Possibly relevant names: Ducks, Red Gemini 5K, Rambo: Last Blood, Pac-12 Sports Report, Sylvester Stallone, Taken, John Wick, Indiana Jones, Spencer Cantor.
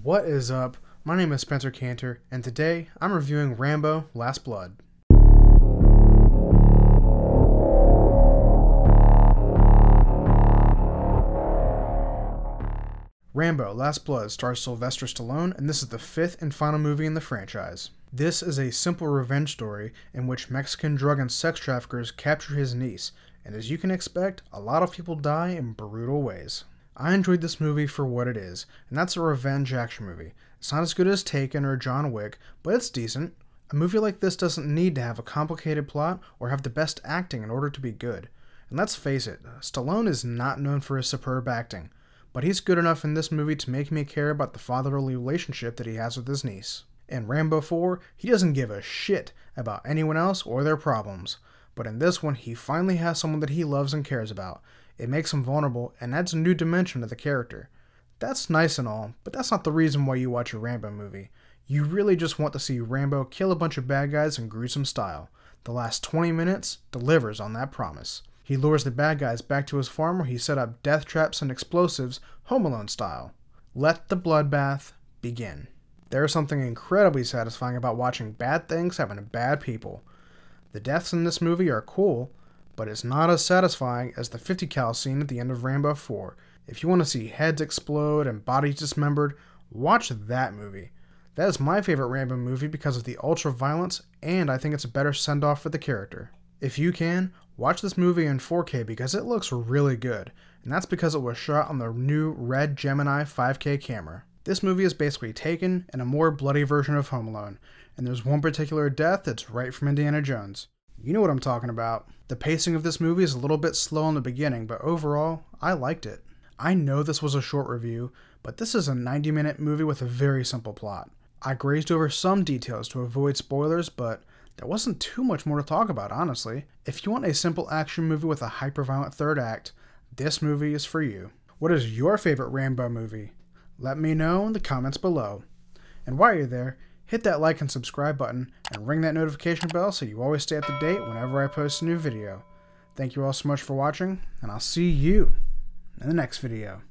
What is up? My name is Spencer Cantor, and today I'm reviewing Rambo: Last Blood. Rambo: Last Blood stars Sylvester Stallone, and this is the fifth and final movie in the franchise. This is a simple revenge story in which Mexican drug and sex traffickers capture his niece, and as you can expect, a lot of people die in brutal ways. I enjoyed this movie for what it is, and that's a revenge action movie. It's not as good as Taken or John Wick, but it's decent. A movie like this doesn't need to have a complicated plot or have the best acting in order to be good. And let's face it, Stallone is not known for his superb acting, but he's good enough in this movie to make me care about the fatherly relationship that he has with his niece. In Rambo 4, he doesn't give a shit about anyone else or their problems, but in this one he finally has someone that he loves and cares about. It makes him vulnerable and adds a new dimension to the character. That's nice and all, but that's not the reason why you watch a Rambo movie. You really just want to see Rambo kill a bunch of bad guys in gruesome style. The last 20 minutes delivers on that promise. He lures the bad guys back to his farm where he set up death traps and explosives, Home Alone style. Let the bloodbath begin. There is something incredibly satisfying about watching bad things happen to bad people. The deaths in this movie are cool, but it's not as satisfying as the 50 cal scene at the end of Rambo 4. If you want to see heads explode and bodies dismembered, watch that movie. That is my favorite Rambo movie because of the ultra violence, and I think it's a better send-off for the character. If you can, watch this movie in 4K because it looks really good, and that's because it was shot on the new Red Gemini 5K camera. This movie is basically Taken and a more bloody version of Home Alone, and there's one particular death that's right from Indiana Jones. You know what I'm talking about. The pacing of this movie is a little bit slow in the beginning, but overall, I liked it. I know this was a short review, but this is a 90-minute movie with a very simple plot. I grazed over some details to avoid spoilers, but there wasn't too much more to talk about, honestly. If you want a simple action movie with a hyper-violent third act, this movie is for you. What is your favorite Rambo movie? Let me know in the comments below. And while you're there, hit that like and subscribe button and ring that notification bell so you always stay up to date whenever I post a new video. Thank you all so much for watching, and I'll see you in the next video.